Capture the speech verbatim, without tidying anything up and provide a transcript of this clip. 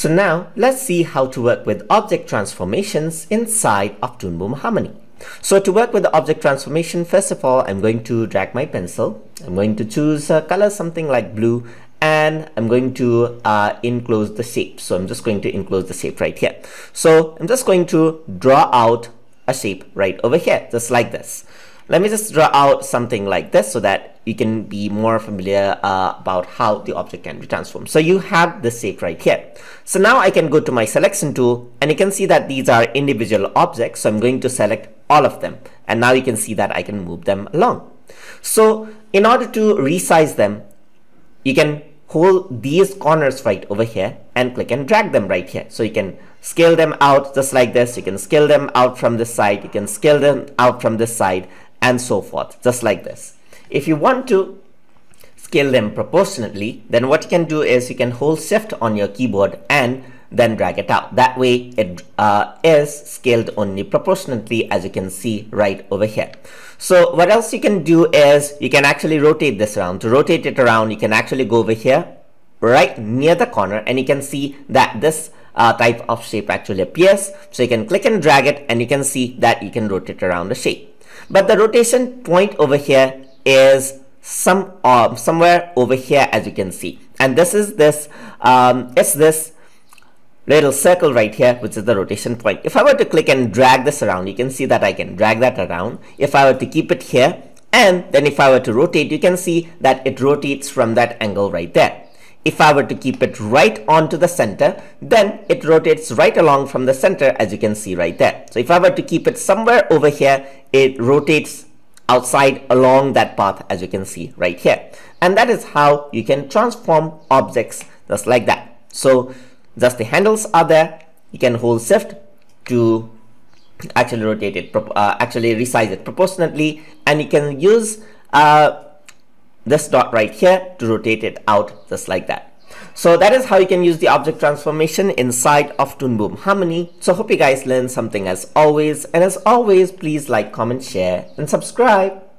So now let's see how to work with object transformations inside of Toon Boom Harmony. So to work with the object transformation, first of all, I'm going to drag my pencil. I'm going to choose a color, something like blue, and I'm going to uh, enclose the shape. So I'm just going to enclose the shape right here. So I'm just going to draw out a shape right over here, just like this. Let me just draw out something like this so that you can be more familiar uh, about how the object can be transformed. So you have this shape right here. So now I can go to my selection tool and you can see that these are individual objects. So I'm going to select all of them. And now you can see that I can move them along. So in order to resize them, you can hold these corners right over here and click and drag them right here. So you can scale them out just like this. You can scale them out from this side. You can scale them out from this side, and so forth, just like this. If you want to scale them proportionately, then what you can do is you can hold shift on your keyboard and then drag it out. That way it uh, is scaled only proportionately, as you can see right over here. So what else you can do is you can actually rotate this around. To rotate it around, you can actually go over here right near the corner, and you can see that this Uh, type of shape actually appears. So you can click and drag it, and you can see that you can rotate around the shape. But the rotation point over here is some uh, somewhere over here, as you can see. And this is this um, it's this little circle right here, which is the rotation point. If I were to click and drag this around, you can see that I can drag that around. If I were to keep it here, and then if I were to rotate, you can see that it rotates from that angle right there. If I were to keep it right onto the center, then it rotates right along from the center, as you can see right there. So if I were to keep it somewhere over here, it rotates outside along that path, as you can see right here. And that is how you can transform objects just like that. So just the handles are there. You can hold shift to actually rotate it, uh, actually resize it proportionately, and you can use uh, this dot right here to rotate it out just like that. So that is how you can use the object transformation inside of Toon Boom Harmony. So hope you guys learned something as always, and as always, please like, comment, share, and subscribe.